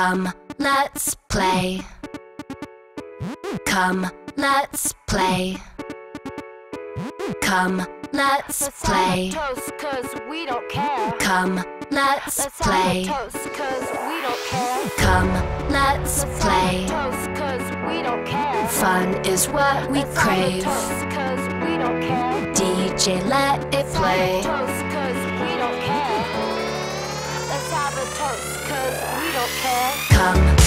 Come, let's play. Come, let's play. Come, let's play. Come, let's play. Come, let's play. Fun is what we crave. DJ, let it play. Let's have a toast, 'cause we don't care. Come.